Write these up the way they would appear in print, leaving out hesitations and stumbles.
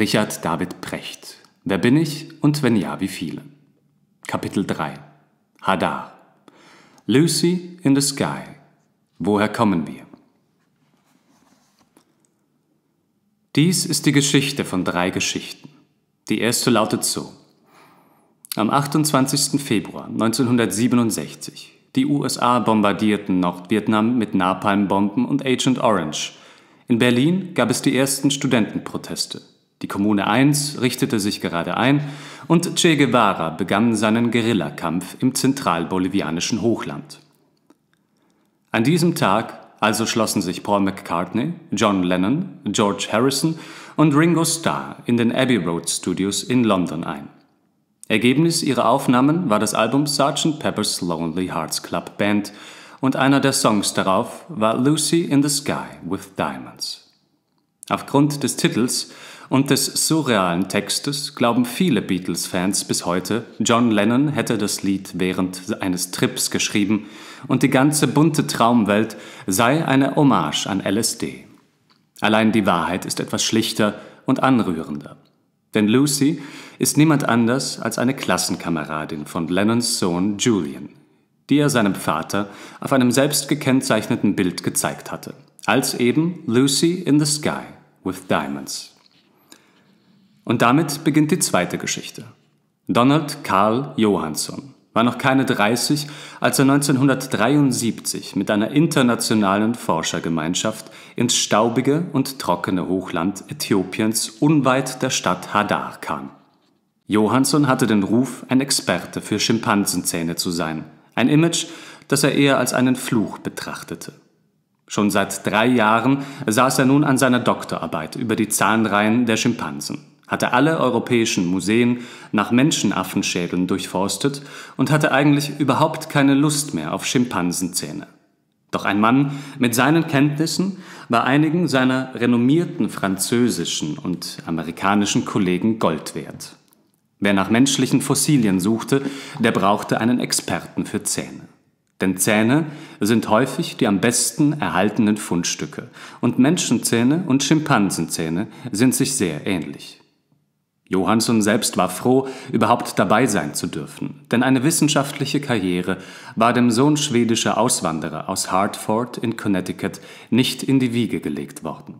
Richard David Precht. Wer bin ich und wenn ja, wie viele? Kapitel 3. Hadar. Lucy in the Sky. Woher kommen wir? Dies ist die Geschichte von drei Geschichten. Die erste lautet so. Am 28. Februar 1967. Die USA bombardierten Nordvietnam mit Napalmbomben und Agent Orange. In Berlin gab es die ersten Studentenproteste. Die Kommune 1 richtete sich gerade ein und Che Guevara begann seinen Guerillakampf im zentralbolivianischen Hochland. An diesem Tag also schlossen sich Paul McCartney, John Lennon, George Harrison und Ringo Starr in den Abbey Road Studios in London ein. Ergebnis ihrer Aufnahmen war das Album Sergeant Pepper's Lonely Hearts Club Band und einer der Songs darauf war Lucy in the Sky with Diamonds. Aufgrund des Titels und des surrealen Textes glauben viele Beatles-Fans bis heute, John Lennon hätte das Lied während eines Trips geschrieben und die ganze bunte Traumwelt sei eine Hommage an LSD. Allein die Wahrheit ist etwas schlichter und anrührender. Denn Lucy ist niemand anders als eine Klassenkameradin von Lennons Sohn Julian, die er seinem Vater auf einem selbst gekennzeichneten Bild gezeigt hatte, als eben Lucy in the Sky with Diamonds. Und damit beginnt die zweite Geschichte. Donald Carl Johanson war noch keine 30, als er 1973 mit einer internationalen Forschergemeinschaft ins staubige und trockene Hochland Äthiopiens unweit der Stadt Hadar kam. Johanson hatte den Ruf, ein Experte für Schimpansenzähne zu sein, ein Image, das er eher als einen Fluch betrachtete. Schon seit 3 Jahren saß er nun an seiner Doktorarbeit über die Zahnreihen der Schimpansen, hatte alle europäischen Museen nach Menschenaffenschädeln durchforstet und hatte eigentlich überhaupt keine Lust mehr auf Schimpansenzähne. Doch ein Mann mit seinen Kenntnissen war einigen seiner renommierten französischen und amerikanischen Kollegen Gold wert. Wer nach menschlichen Fossilien suchte, der brauchte einen Experten für Zähne. Denn Zähne sind häufig die am besten erhaltenen Fundstücke und Menschenzähne und Schimpansenzähne sind sich sehr ähnlich. Johanson selbst war froh, überhaupt dabei sein zu dürfen, denn eine wissenschaftliche Karriere war dem Sohn schwedischer Auswanderer aus Hartford in Connecticut nicht in die Wiege gelegt worden.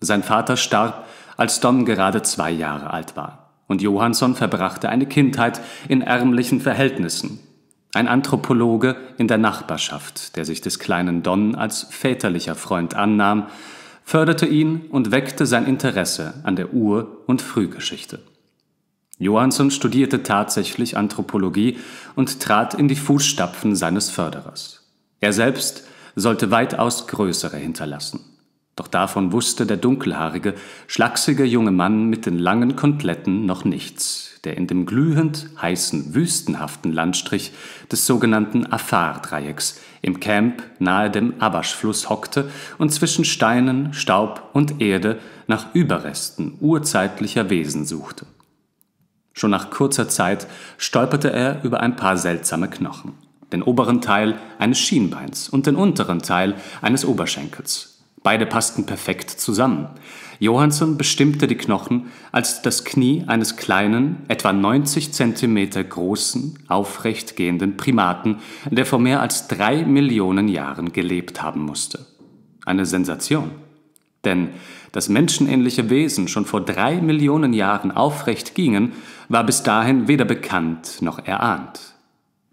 Sein Vater starb, als Don gerade 2 Jahre alt war, und Johanson verbrachte eine Kindheit in ärmlichen Verhältnissen. Ein Anthropologe in der Nachbarschaft, der sich des kleinen Don als väterlicher Freund annahm, förderte ihn und weckte sein Interesse an der Ur- und Frühgeschichte. Johanson studierte tatsächlich Anthropologie und trat in die Fußstapfen seines Förderers. Er selbst sollte weitaus größere hinterlassen. Doch davon wusste der dunkelhaarige, schlaksige junge Mann mit den langen Koteletten noch nichts, der in dem glühend heißen, wüstenhaften Landstrich des sogenannten Afar-Dreiecks im Camp nahe dem Abasch-Fluss hockte und zwischen Steinen, Staub und Erde nach Überresten urzeitlicher Wesen suchte. Schon nach kurzer Zeit stolperte er über ein paar seltsame Knochen, den oberen Teil eines Schienbeins und den unteren Teil eines Oberschenkels. Beide passten perfekt zusammen. Johanson bestimmte die Knochen als das Knie eines kleinen, etwa 90 cm großen, aufrecht gehenden Primaten, der vor mehr als 3 Millionen Jahren gelebt haben musste. Eine Sensation. Denn dass menschenähnliche Wesen schon vor 3 Millionen Jahren aufrecht gingen, war bis dahin weder bekannt noch erahnt.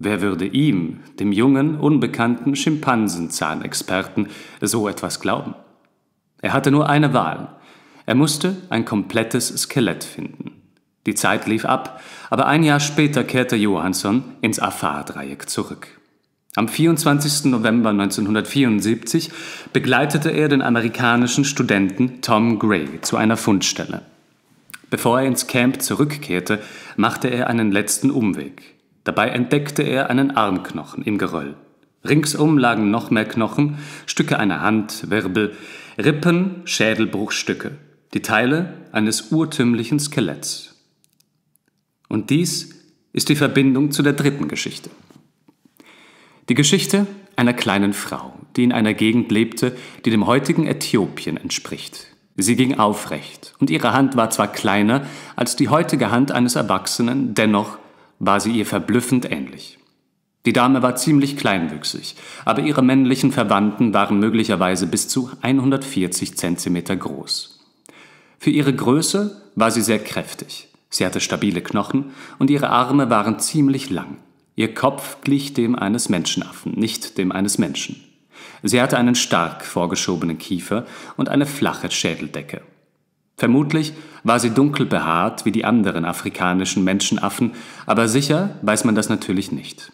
Wer würde ihm, dem jungen, unbekannten Schimpansenzahnexperten, so etwas glauben? Er hatte nur eine Wahl. Er musste ein komplettes Skelett finden. Die Zeit lief ab, aber ein Jahr später kehrte Johanson ins Afar-Dreieck zurück. Am 24. November 1974 begleitete er den amerikanischen Studenten Tom Gray zu einer Fundstelle. Bevor er ins Camp zurückkehrte, machte er einen letzten Umweg. Dabei entdeckte er einen Armknochen im Geröll. Ringsum lagen noch mehr Knochen, Stücke einer Hand, Wirbel, Rippen, Schädelbruchstücke, die Teile eines urtümlichen Skeletts. Und dies ist die Verbindung zu der dritten Geschichte. Die Geschichte einer kleinen Frau, die in einer Gegend lebte, die dem heutigen Äthiopien entspricht. Sie ging aufrecht, und ihre Hand war zwar kleiner als die heutige Hand eines Erwachsenen, dennoch war sie ihr verblüffend ähnlich. Die Dame war ziemlich kleinwüchsig, aber ihre männlichen Verwandten waren möglicherweise bis zu 140 cm groß. Für ihre Größe war sie sehr kräftig. Sie hatte stabile Knochen und ihre Arme waren ziemlich lang. Ihr Kopf glich dem eines Menschenaffen, nicht dem eines Menschen. Sie hatte einen stark vorgeschobenen Kiefer und eine flache Schädeldecke. Vermutlich war sie dunkel behaart wie die anderen afrikanischen Menschenaffen, aber sicher weiß man das natürlich nicht.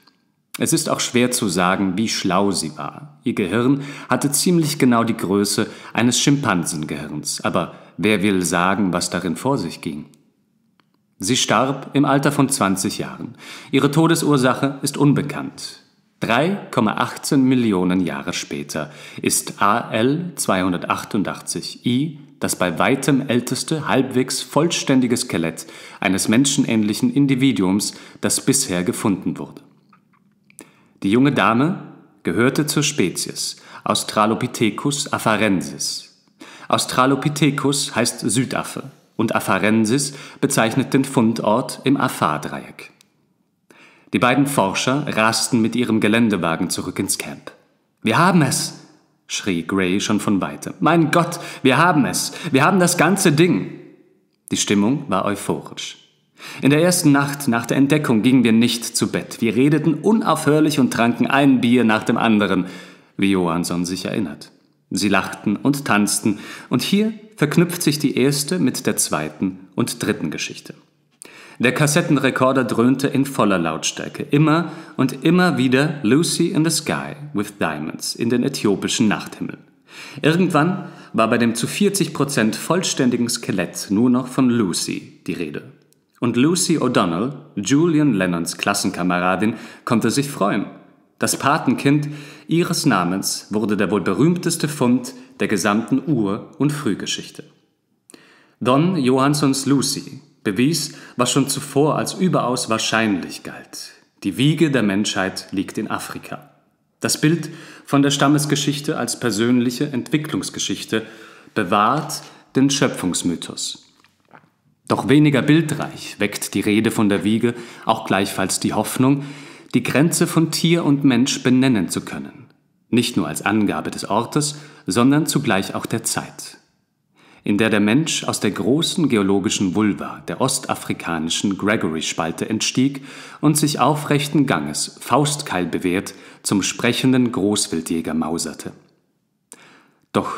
Es ist auch schwer zu sagen, wie schlau sie war. Ihr Gehirn hatte ziemlich genau die Größe eines Schimpansengehirns, aber wer will sagen, was darin vor sich ging? Sie starb im Alter von 20 Jahren. Ihre Todesursache ist unbekannt. 3,18 Millionen Jahre später ist AL 288-I das bei weitem älteste, halbwegs vollständige Skelett eines menschenähnlichen Individuums, das bisher gefunden wurde. Die junge Dame gehörte zur Spezies Australopithecus afarensis. Australopithecus heißt Südaffe und afarensis bezeichnet den Fundort im Afar-Dreieck. Die beiden Forscher rasten mit ihrem Geländewagen zurück ins Camp. »Wir haben es!« schrie Gray schon von weitem. »Mein Gott, wir haben es! Wir haben das ganze Ding!« Die Stimmung war euphorisch. In der ersten Nacht nach der Entdeckung gingen wir nicht zu Bett. Wir redeten unaufhörlich und tranken ein Bier nach dem anderen, wie Johansson sich erinnert. Sie lachten und tanzten, und hier verknüpft sich die erste mit der zweiten und dritten Geschichte. Der Kassettenrekorder dröhnte in voller Lautstärke, immer und immer wieder Lucy in the Sky with Diamonds in den äthiopischen Nachthimmel. Irgendwann war bei dem zu 40% vollständigen Skelett nur noch von Lucy die Rede. Und Lucy O'Donnell, Julian Lennons Klassenkameradin, konnte sich freuen. Das Patenkind ihres Namens wurde der wohl berühmteste Fund der gesamten Ur- und Frühgeschichte. Don Johanssons Lucy bewies, was schon zuvor als überaus wahrscheinlich galt. Die Wiege der Menschheit liegt in Afrika. Das Bild von der Stammesgeschichte als persönliche Entwicklungsgeschichte bewahrt den Schöpfungsmythos. Doch weniger bildreich weckt die Rede von der Wiege auch gleichfalls die Hoffnung, die Grenze von Tier und Mensch benennen zu können. Nicht nur als Angabe des Ortes, sondern zugleich auch der Zeit, in der der Mensch aus der großen geologischen Vulva der ostafrikanischen Gregory-Spalte entstieg und sich aufrechten Ganges, faustkeil bewehrt, zum sprechenden Großwildjäger mauserte. Doch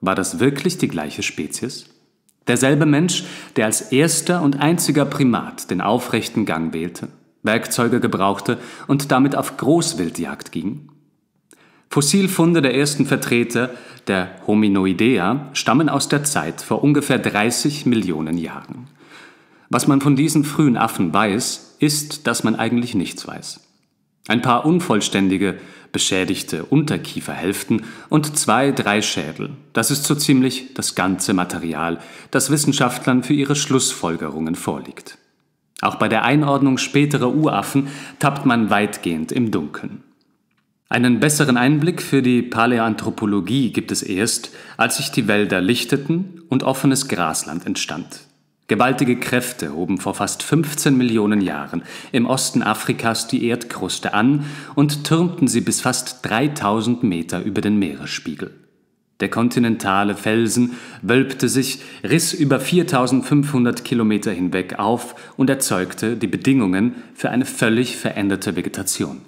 war das wirklich die gleiche Spezies? Derselbe Mensch, der als erster und einziger Primat den aufrechten Gang wählte, Werkzeuge gebrauchte und damit auf Großwildjagd ging? Fossilfunde der ersten Vertreter der Hominoidea stammen aus der Zeit vor ungefähr 30 Millionen Jahren. Was man von diesen frühen Affen weiß, ist, dass man eigentlich nichts weiß. Ein paar unvollständige, beschädigte Unterkieferhälften und 2-3 Schädel. Das ist so ziemlich das ganze Material, das Wissenschaftlern für ihre Schlussfolgerungen vorliegt. Auch bei der Einordnung späterer Uraffen tappt man weitgehend im Dunkeln. Einen besseren Einblick für die Paläanthropologie gibt es erst, als sich die Wälder lichteten und offenes Grasland entstand. Gewaltige Kräfte hoben vor fast 15 Millionen Jahren im Osten Afrikas die Erdkruste an und türmten sie bis fast 3000 Meter über den Meeresspiegel. Der kontinentale Felsen wölbte sich, riss über 4500 Kilometer hinweg auf und erzeugte die Bedingungen für eine völlig veränderte Vegetation.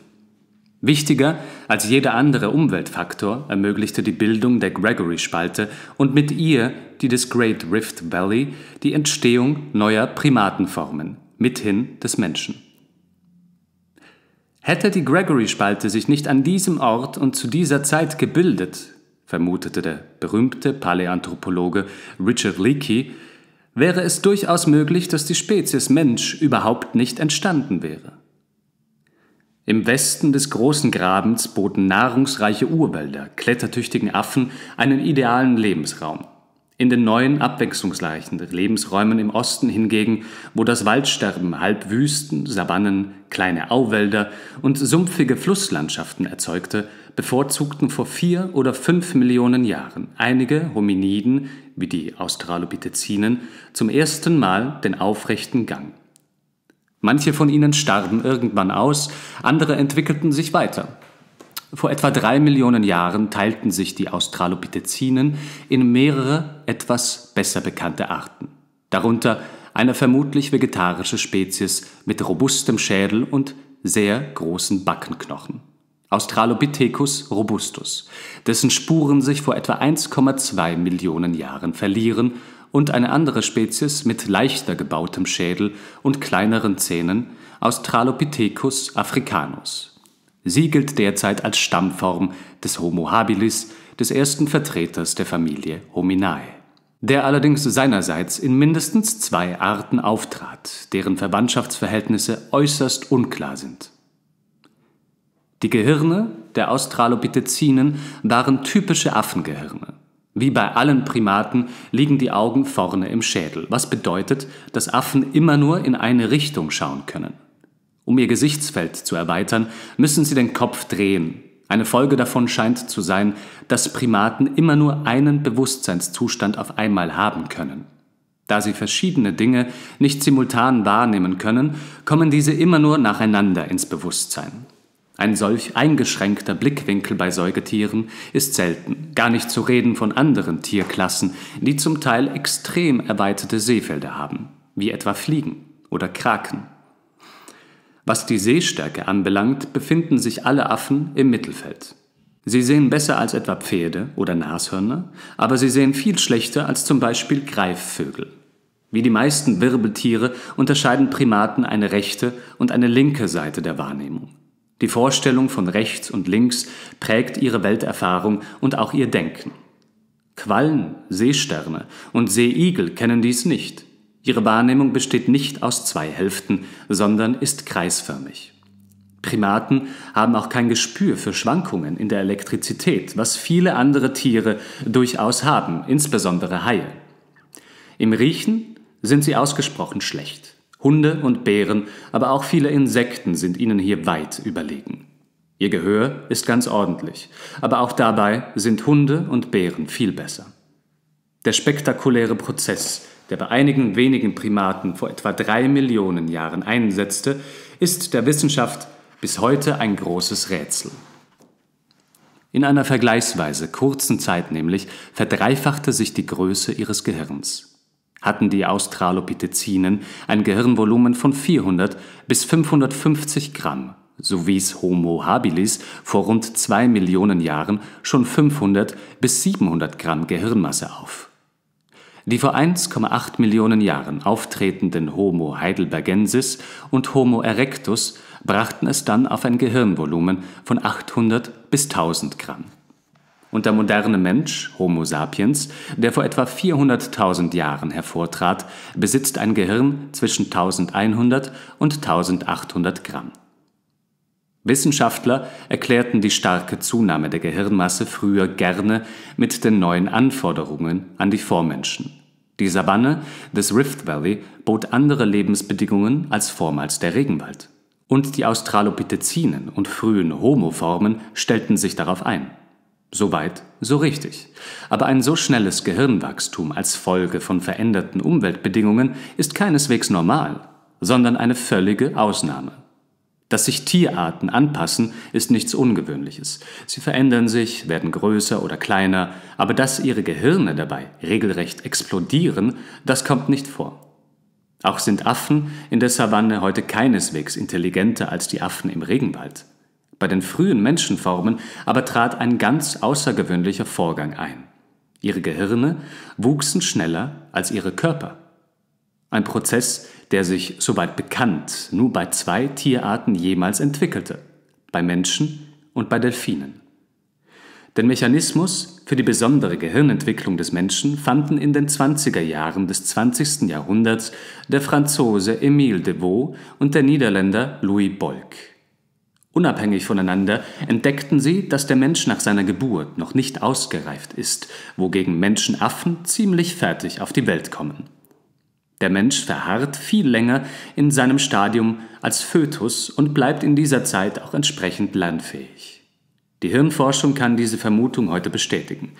Wichtiger als jeder andere Umweltfaktor ermöglichte die Bildung der Gregory-Spalte und mit ihr die des Great Rift Valley die Entstehung neuer Primatenformen, mithin des Menschen. Hätte die Gregory-Spalte sich nicht an diesem Ort und zu dieser Zeit gebildet, vermutete der berühmte Paläanthropologe Richard Leakey, wäre es durchaus möglich, dass die Spezies Mensch überhaupt nicht entstanden wäre. Im Westen des großen Grabens boten nahrungsreiche Urwälder klettertüchtigen Affen einen idealen Lebensraum. In den neuen, abwechslungsreichen Lebensräumen im Osten hingegen, wo das Waldsterben halb Wüsten, Savannen, kleine Auwälder und sumpfige Flusslandschaften erzeugte, bevorzugten vor 4 oder 5 Millionen Jahren einige Hominiden, wie die Australopithecinen, zum ersten Mal den aufrechten Gang. Manche von ihnen starben irgendwann aus, andere entwickelten sich weiter. Vor etwa 3 Millionen Jahren teilten sich die Australopithecinen in mehrere etwas besser bekannte Arten, darunter eine vermutlich vegetarische Spezies mit robustem Schädel und sehr großen Backenknochen, Australopithecus robustus, dessen Spuren sich vor etwa 1,2 Millionen Jahren verlieren, und eine andere Spezies mit leichter gebautem Schädel und kleineren Zähnen, Australopithecus africanus. Sie gilt derzeit als Stammform des Homo habilis, des ersten Vertreters der Familie Hominidae, der allerdings seinerseits in mindestens 2 Arten auftrat, deren Verwandtschaftsverhältnisse äußerst unklar sind. Die Gehirne der Australopithecinen waren typische Affengehirne. Wie bei allen Primaten liegen die Augen vorne im Schädel, was bedeutet, dass Affen immer nur in eine Richtung schauen können. Um ihr Gesichtsfeld zu erweitern, müssen sie den Kopf drehen. Eine Folge davon scheint zu sein, dass Primaten immer nur einen Bewusstseinszustand auf einmal haben können. Da sie verschiedene Dinge nicht simultan wahrnehmen können, kommen diese immer nur nacheinander ins Bewusstsein. Ein solch eingeschränkter Blickwinkel bei Säugetieren ist selten, gar nicht zu reden von anderen Tierklassen, die zum Teil extrem erweiterte Sehfelder haben, wie etwa Fliegen oder Kraken. Was die Sehstärke anbelangt, befinden sich alle Affen im Mittelfeld. Sie sehen besser als etwa Pferde oder Nashörner, aber sie sehen viel schlechter als zum Beispiel Greifvögel. Wie die meisten Wirbeltiere unterscheiden Primaten eine rechte und eine linke Seite der Wahrnehmung. Die Vorstellung von rechts und links prägt ihre Welterfahrung und auch ihr Denken. Quallen, Seesterne und Seeigel kennen dies nicht. Ihre Wahrnehmung besteht nicht aus 2 Hälften, sondern ist kreisförmig. Primaten haben auch kein Gespür für Schwankungen in der Elektrizität, was viele andere Tiere durchaus haben, insbesondere Haie. Im Riechen sind sie ausgesprochen schlecht. Hunde und Bären, aber auch viele Insekten sind ihnen hier weit überlegen. Ihr Gehör ist ganz ordentlich, aber auch dabei sind Hunde und Bären viel besser. Der spektakuläre Prozess, der bei einigen wenigen Primaten vor etwa 3 Millionen Jahren einsetzte, ist der Wissenschaft bis heute ein großes Rätsel. In einer vergleichsweise kurzen Zeit nämlich verdreifachte sich die Größe ihres Gehirns. Hatten die Australopithecinen ein Gehirnvolumen von 400 bis 550 Gramm, so wies Homo habilis vor rund 2 Millionen Jahren schon 500 bis 700 Gramm Gehirnmasse auf. Die vor 1,8 Millionen Jahren auftretenden Homo heidelbergensis und Homo erectus brachten es dann auf ein Gehirnvolumen von 800 bis 1000 Gramm. Und der moderne Mensch, Homo sapiens, der vor etwa 400.000 Jahren hervortrat, besitzt ein Gehirn zwischen 1100 und 1800 Gramm. Wissenschaftler erklärten die starke Zunahme der Gehirnmasse früher gerne mit den neuen Anforderungen an die Vormenschen. Die Savanne des Rift Valley bot andere Lebensbedingungen als vormals der Regenwald. Und die Australopithecinen und frühen Homo-Formen stellten sich darauf ein. Soweit, so richtig. Aber ein so schnelles Gehirnwachstum als Folge von veränderten Umweltbedingungen ist keineswegs normal, sondern eine völlige Ausnahme. Dass sich Tierarten anpassen, ist nichts Ungewöhnliches. Sie verändern sich, werden größer oder kleiner, aber dass ihre Gehirne dabei regelrecht explodieren, das kommt nicht vor. Auch sind Affen in der Savanne heute keineswegs intelligenter als die Affen im Regenwald. Bei den frühen Menschenformen aber trat ein ganz außergewöhnlicher Vorgang ein. Ihre Gehirne wuchsen schneller als ihre Körper. Ein Prozess, der sich, soweit bekannt, nur bei 2 Tierarten jemals entwickelte, bei Menschen und bei Delfinen. Den Mechanismus für die besondere Gehirnentwicklung des Menschen fanden in den 20er Jahren des 20. Jahrhunderts der Franzose Émile de Vaux und der Niederländer Louis Bolk. Unabhängig voneinander entdeckten sie, dass der Mensch nach seiner Geburt noch nicht ausgereift ist, wogegen Menschenaffen ziemlich fertig auf die Welt kommen. Der Mensch verharrt viel länger in seinem Stadium als Fötus und bleibt in dieser Zeit auch entsprechend lernfähig. Die Hirnforschung kann diese Vermutung heute bestätigen.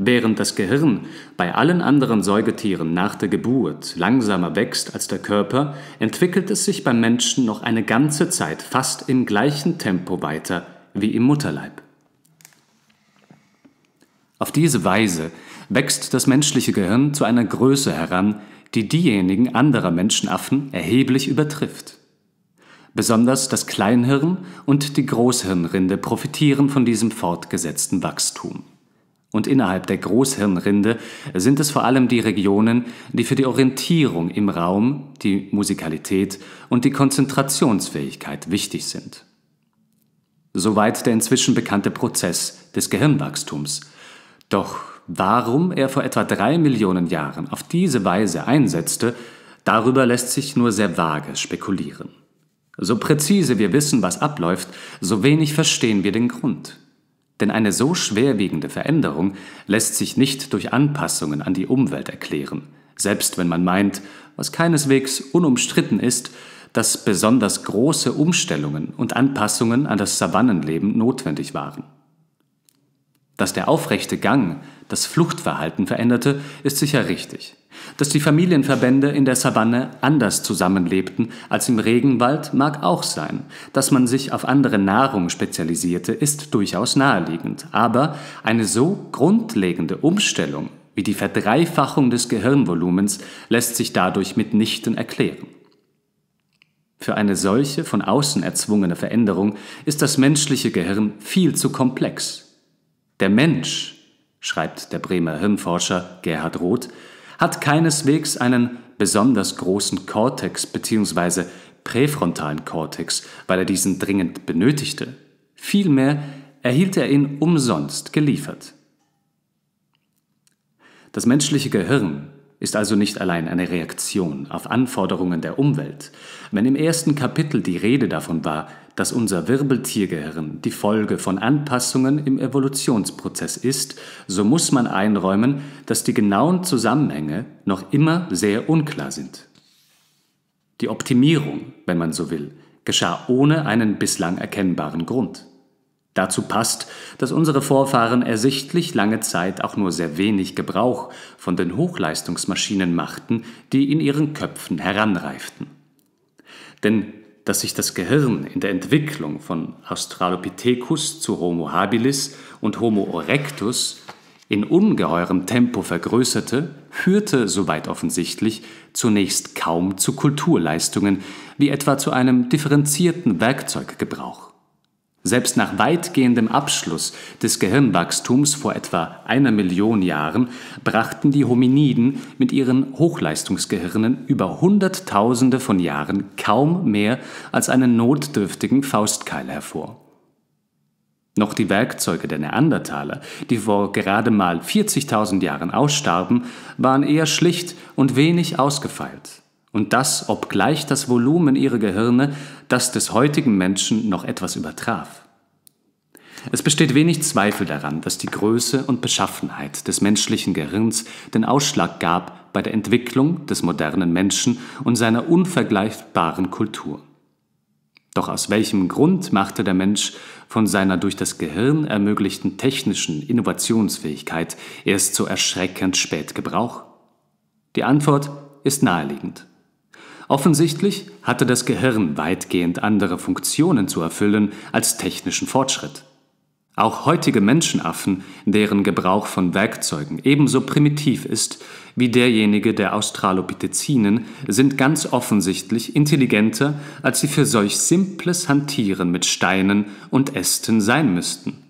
Während das Gehirn bei allen anderen Säugetieren nach der Geburt langsamer wächst als der Körper, entwickelt es sich beim Menschen noch eine ganze Zeit fast im gleichen Tempo weiter wie im Mutterleib. Auf diese Weise wächst das menschliche Gehirn zu einer Größe heran, die diejenigen anderer Menschenaffen erheblich übertrifft. Besonders das Kleinhirn und die Großhirnrinde profitieren von diesem fortgesetzten Wachstum. Und innerhalb der Großhirnrinde sind es vor allem die Regionen, die für die Orientierung im Raum, die Musikalität und die Konzentrationsfähigkeit wichtig sind. Soweit der inzwischen bekannte Prozess des Gehirnwachstums. Doch warum er vor etwa 3 Millionen Jahren auf diese Weise einsetzte, darüber lässt sich nur sehr vage spekulieren. So präzise wir wissen, was abläuft, so wenig verstehen wir den Grund. Denn eine so schwerwiegende Veränderung lässt sich nicht durch Anpassungen an die Umwelt erklären, selbst wenn man meint, was keineswegs unumstritten ist, dass besonders große Umstellungen und Anpassungen an das Savannenleben notwendig waren. Dass der aufrechte Gang das Fluchtverhalten veränderte, ist sicher richtig. Dass die Familienverbände in der Savanne anders zusammenlebten als im Regenwald, mag auch sein. Dass man sich auf andere Nahrung spezialisierte, ist durchaus naheliegend. Aber eine so grundlegende Umstellung wie die Verdreifachung des Gehirnvolumens lässt sich dadurch mitnichten erklären. Für eine solche von außen erzwungene Veränderung ist das menschliche Gehirn viel zu komplex. Der Mensch, schreibt der Bremer Hirnforscher Gerhard Roth, hat keineswegs einen besonders großen Kortex bzw. präfrontalen Kortex, weil er diesen dringend benötigte. Vielmehr erhielt er ihn umsonst geliefert. Das menschliche Gehirn ist also nicht allein eine Reaktion auf Anforderungen der Umwelt. Wenn im ersten Kapitel die Rede davon war, dass unser Wirbeltiergehirn die Folge von Anpassungen im Evolutionsprozess ist, so muss man einräumen, dass die genauen Zusammenhänge noch immer sehr unklar sind. Die Optimierung, wenn man so will, geschah ohne einen bislang erkennbaren Grund. Dazu passt, dass unsere Vorfahren ersichtlich lange Zeit auch nur sehr wenig Gebrauch von den Hochleistungsmaschinen machten, die in ihren Köpfen heranreiften. Denn dass sich das Gehirn in der Entwicklung von Australopithecus zu Homo habilis und Homo erectus in ungeheurem Tempo vergrößerte, führte, soweit offensichtlich, zunächst kaum zu Kulturleistungen, wie etwa zu einem differenzierten Werkzeuggebrauch. Selbst nach weitgehendem Abschluss des Gehirnwachstums vor etwa 1 Million Jahren brachten die Hominiden mit ihren Hochleistungsgehirnen über Hunderttausende von Jahren kaum mehr als einen notdürftigen Faustkeil hervor. Noch die Werkzeuge der Neandertaler, die vor gerade mal 40.000 Jahren ausstarben, waren eher schlicht und wenig ausgefeilt. Und das, obgleich das Volumen ihrer Gehirne das des heutigen Menschen noch etwas übertraf. Es besteht wenig Zweifel daran, dass die Größe und Beschaffenheit des menschlichen Gehirns den Ausschlag gab bei der Entwicklung des modernen Menschen und seiner unvergleichbaren Kultur. Doch aus welchem Grund machte der Mensch von seiner durch das Gehirn ermöglichten technischen Innovationsfähigkeit erst so erschreckend spät Gebrauch? Die Antwort ist naheliegend. Offensichtlich hatte das Gehirn weitgehend andere Funktionen zu erfüllen als technischen Fortschritt. Auch heutige Menschenaffen, deren Gebrauch von Werkzeugen ebenso primitiv ist wie derjenige der Australopithecinen, sind ganz offensichtlich intelligenter, als sie für solch simples Hantieren mit Steinen und Ästen sein müssten.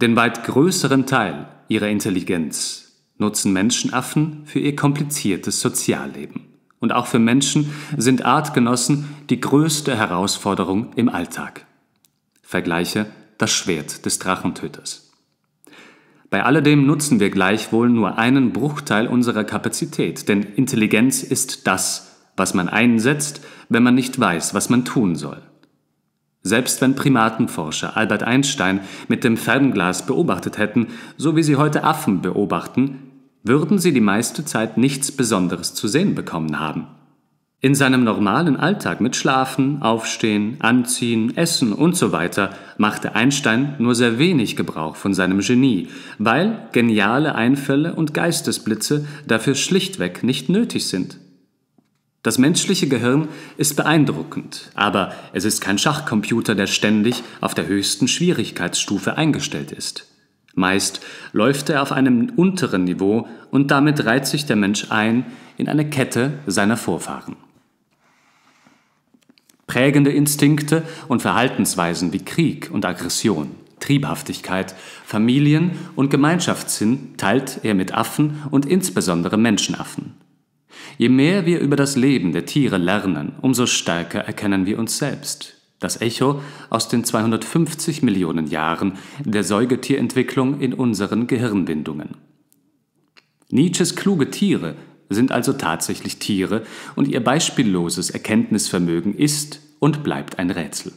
Den weit größeren Teil ihrer Intelligenz nutzen Menschenaffen für ihr kompliziertes Sozialleben. Und auch für Menschen sind Artgenossen die größte Herausforderung im Alltag. Vergleiche das Schwert des Drachentöters. Bei alledem nutzen wir gleichwohl nur einen Bruchteil unserer Kapazität, denn Intelligenz ist das, was man einsetzt, wenn man nicht weiß, was man tun soll. Selbst wenn Primatenforscher Albert Einstein mit dem Fernglas beobachtet hätten, so wie sie heute Affen beobachten, würden sie die meiste Zeit nichts Besonderes zu sehen bekommen haben. In seinem normalen Alltag mit Schlafen, Aufstehen, Anziehen, Essen und so weiter machte Einstein nur sehr wenig Gebrauch von seinem Genie, weil geniale Einfälle und Geistesblitze dafür schlichtweg nicht nötig sind. Das menschliche Gehirn ist beeindruckend, aber es ist kein Schachcomputer, der ständig auf der höchsten Schwierigkeitsstufe eingestellt ist. Meist läuft er auf einem unteren Niveau und damit reiht sich der Mensch ein in eine Kette seiner Vorfahren. Prägende Instinkte und Verhaltensweisen wie Krieg und Aggression, Triebhaftigkeit, Familien- und Gemeinschaftssinn teilt er mit Affen und insbesondere Menschenaffen. Je mehr wir über das Leben der Tiere lernen, umso stärker erkennen wir uns selbst. Das Echo aus den 250 Millionen Jahren der Säugetierentwicklung in unseren Gehirnwindungen. Nietzsches kluge Tiere sind also tatsächlich Tiere und ihr beispielloses Erkenntnisvermögen ist und bleibt ein Rätsel.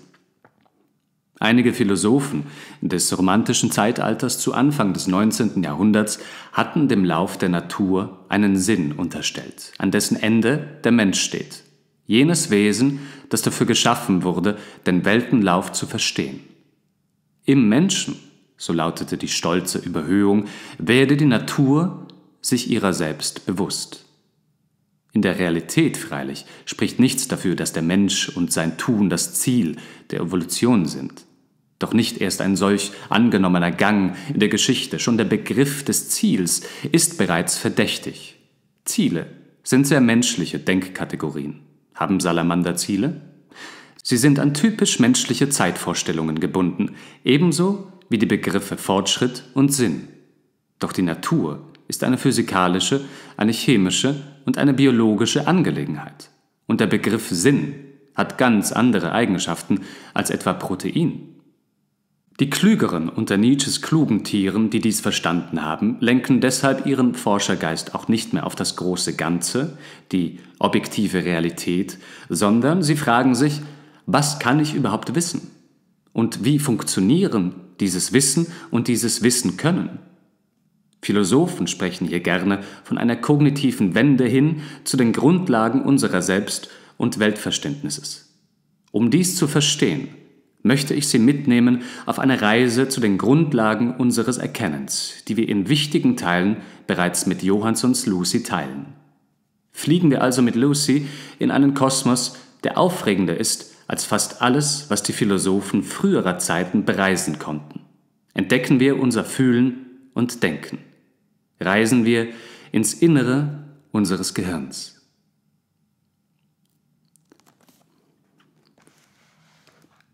Einige Philosophen des romantischen Zeitalters zu Anfang des 19. Jahrhunderts hatten dem Lauf der Natur einen Sinn unterstellt, an dessen Ende der Mensch steht. Jenes Wesen, das dafür geschaffen wurde, den Weltenlauf zu verstehen. Im Menschen, so lautete die stolze Überhöhung, werde die Natur sich ihrer selbst bewusst. In der Realität freilich spricht nichts dafür, dass der Mensch und sein Tun das Ziel der Evolution sind. Doch nicht erst ein solch angenommener Gang in der Geschichte, schon der Begriff des Ziels ist bereits verdächtig. Ziele sind sehr menschliche Denkkategorien. Haben Salamander Ziele? Sie sind an typisch menschliche Zeitvorstellungen gebunden, ebenso wie die Begriffe Fortschritt und Sinn. Doch die Natur ist eine physikalische, eine chemische und eine biologische Angelegenheit. Und der Begriff Sinn hat ganz andere Eigenschaften als etwa Protein. Die Klügeren unter Nietzsches klugen Tieren, die dies verstanden haben, lenken deshalb ihren Forschergeist auch nicht mehr auf das große Ganze, die objektive Realität, sondern sie fragen sich, was kann ich überhaupt wissen? Und wie funktionieren dieses Wissen und dieses Wissen können? Philosophen sprechen hier gerne von einer kognitiven Wende hin zu den Grundlagen unserer Selbst- und Weltverständnisses. Um dies zu verstehen, möchte ich Sie mitnehmen auf eine Reise zu den Grundlagen unseres Erkennens, die wir in wichtigen Teilen bereits mit Johanssons Lucy teilen. Fliegen wir also mit Lucy in einen Kosmos, der aufregender ist als fast alles, was die Philosophen früherer Zeiten bereisen konnten. Entdecken wir unser Fühlen und Denken. Reisen wir ins Innere unseres Gehirns.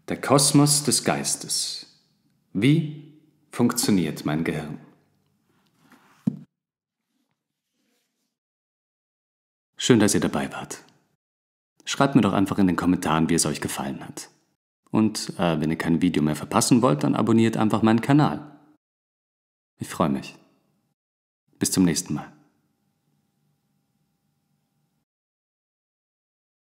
Der Kosmos des Geistes. Wie funktioniert mein Gehirn? Schön, dass ihr dabei wart. Schreibt mir doch einfach in den Kommentaren, wie es euch gefallen hat. Und wenn ihr kein Video mehr verpassen wollt, dann abonniert einfach meinen Kanal. Ich freue mich. Bis zum nächsten Mal.